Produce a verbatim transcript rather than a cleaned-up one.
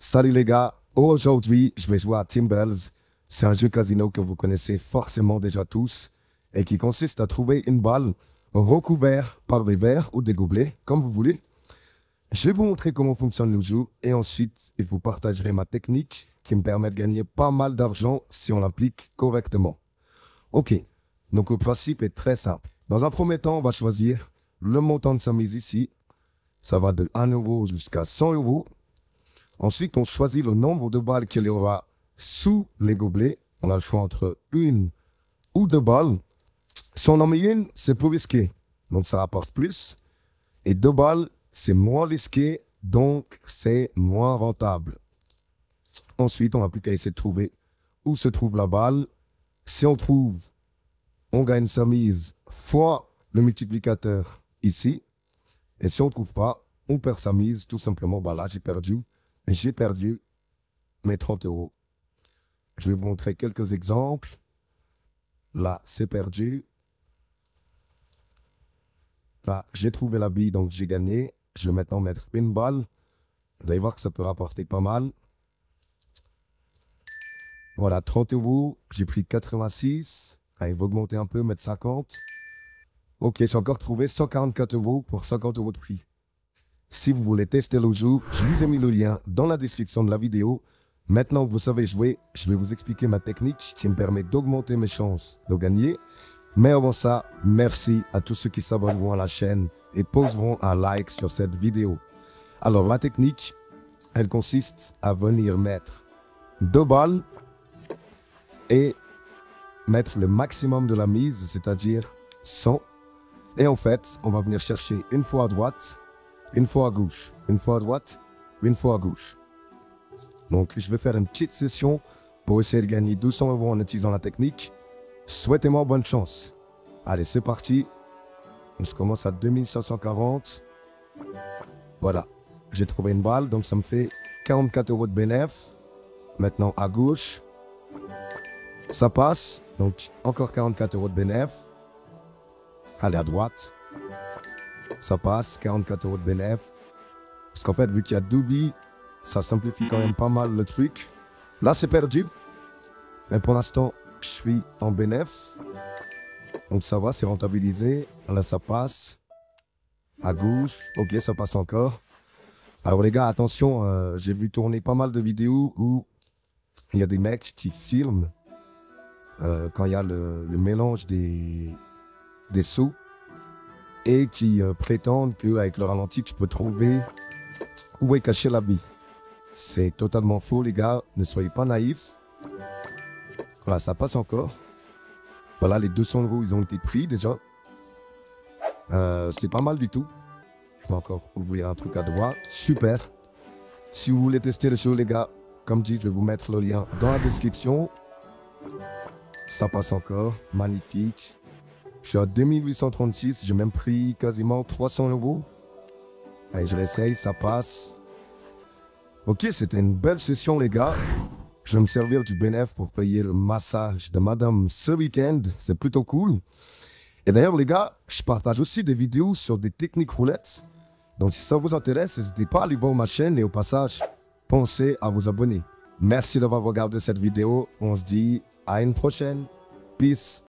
Salut les gars, aujourd'hui je vais jouer à Thimbles. C'est un jeu casino que vous connaissez forcément déjà tous et qui consiste à trouver une balle recouverte par des verres ou des gobelets, comme vous voulez. Je vais vous montrer comment fonctionne le jeu et ensuite je vous partagerai ma technique qui me permet de gagner pas mal d'argent si on l'applique correctement. Ok, donc le principe est très simple. Dans un premier temps, on va choisir le montant de sa mise ici. Ça va de un euro jusqu'à cent euros. Ensuite, on choisit le nombre de balles qu'il y aura sous les gobelets. On a le choix entre une ou deux balles. Si on en met une, c'est plus risqué, donc ça rapporte plus. Et deux balles, c'est moins risqué, donc c'est moins rentable. Ensuite, on n'a plus qu'à essayer de trouver où se trouve la balle. Si on trouve, on gagne sa mise fois le multiplicateur ici. Et si on ne trouve pas, on perd sa mise, tout simplement. Bah là, j'ai perdu. J'ai perdu mes trente euros. Je vais vous montrer quelques exemples. Là, c'est perdu. Là, j'ai trouvé la bille, donc j'ai gagné. Je vais maintenant mettre une balle. Vous allez voir que ça peut rapporter pas mal. Voilà, trente euros. J'ai pris quatre-vingt-six. Allez, vous augmenter un peu, mettre cinquante. Ok, j'ai encore trouvé cent quarante-quatre euros pour cinquante euros de prix. Si vous voulez tester le jeu, je vous ai mis le lien dans la description de la vidéo. Maintenant que vous savez jouer, je vais vous expliquer ma technique qui me permet d'augmenter mes chances de gagner. Mais avant ça, merci à tous ceux qui s'abonneront à la chaîne et poseront un like sur cette vidéo. Alors la technique, elle consiste à venir mettre deux balles et mettre le maximum de la mise, c'est-à-dire cent. Et en fait, on va venir chercher une fois à droite, une fois à gauche, une fois à droite, une fois à gauche. Donc, je vais faire une petite session pour essayer de gagner deux cents euros en utilisant la technique. Souhaitez-moi bonne chance. Allez, c'est parti. Je commence à deux mille cinq cent quarante. Voilà. J'ai trouvé une balle, donc ça me fait quarante-quatre euros de bénéfice. Maintenant, à gauche. Ça passe. Donc, encore quarante-quatre euros de bénéfice. Allez, à droite. Ça passe, quarante-quatre euros de bénéfice. Parce qu'en fait, vu qu'il y a deux billes, ça simplifie quand même pas mal le truc. Là, c'est perdu. Mais pour l'instant, je suis en bénéfice. Donc ça va, c'est rentabilisé. Là, ça passe. À gauche. Ok, ça passe encore. Alors les gars, attention, euh, j'ai vu tourner pas mal de vidéos où il y a des mecs qui filment euh, quand il y a le, le mélange des, des sous. Et qui euh, prétendent qu'avec le ralenti, tu peux trouver où est cachée la bille. C'est totalement faux, les gars. Ne soyez pas naïfs. Voilà, ça passe encore. Voilà, les deux cents euros, ils ont été pris déjà. Euh, c'est pas mal du tout. Je vais encore ouvrir un truc à droite. Super. Si vous voulez tester le jeu, les gars, comme dit, je vais vous mettre le lien dans la description. Ça passe encore. Magnifique. Je suis à deux mille huit cent trente-six, j'ai même pris quasiment trois cents euros. Allez, je l'essaye, ça passe. Ok, c'était une belle session, les gars. Je vais me servir du bénéfice pour payer le massage de madame ce week-end. C'est plutôt cool. Et d'ailleurs, les gars, je partage aussi des vidéos sur des techniques roulettes. Donc, si ça vous intéresse, n'hésitez pas à aller voir ma chaîne. Et au passage, pensez à vous abonner. Merci d'avoir regardé cette vidéo. On se dit à une prochaine. Peace.